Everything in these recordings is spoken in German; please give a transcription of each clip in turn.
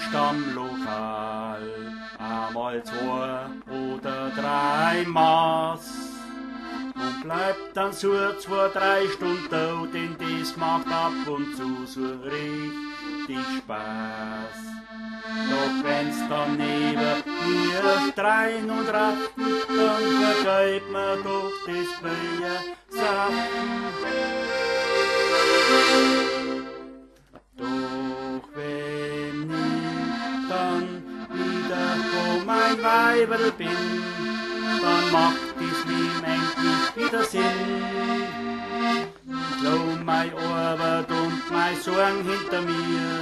im Stammlokal einmal 2 oder 3 Maß. Und bleibt dann so 2, 3 Stunden tot, denn das macht ab und zu so richtig Spaß. Doch wenn's dann neben mir Strein und Ratten, dann vergeht mir doch das Böse. Doch wenn ich dann wieder vor mein Weiberl bin, dann macht das Leben endlich wieder Sinn. Ich lau mein Arbeit und mein Sorgen hinter mir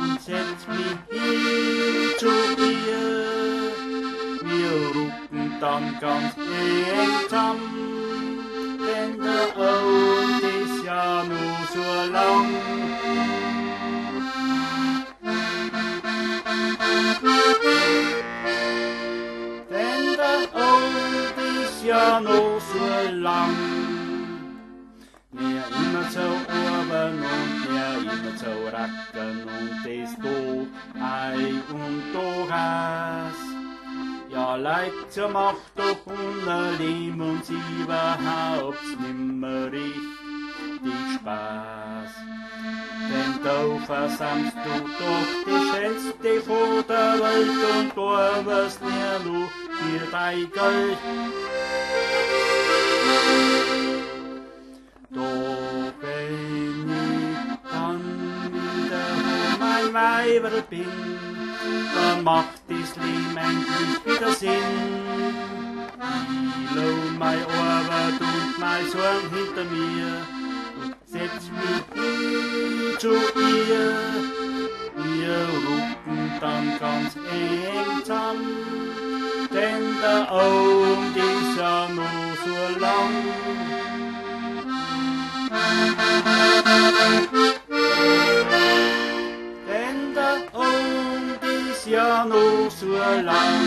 und setz mich hin zu ihr. Wir rucken dann ganz eng zusammen, wenn der Abend ist ja nur so lang. Ja, noch so lang. Mehr immer zu oben und mehr immer zu racken und das do ei und do has. Ja, Leid zur Macht doch unternehm und sie überhaupt nimmer richtig Spaß. Denn da versammst du doch die schönste von der Welt und da wirst mir nur für dein Geld. Doch wenn ich dann wieder wo mein Weiberl bin, dann macht das Leben endlich wieder Sinn. Ich lau meine Arbeit und meine Sorgen hinter mir und setz mich hin zu ihr. Wir rucken dann ganz eng zusammen, denn der Abend ist ja nur so lang. Denn der Abend ist ja nur so lang.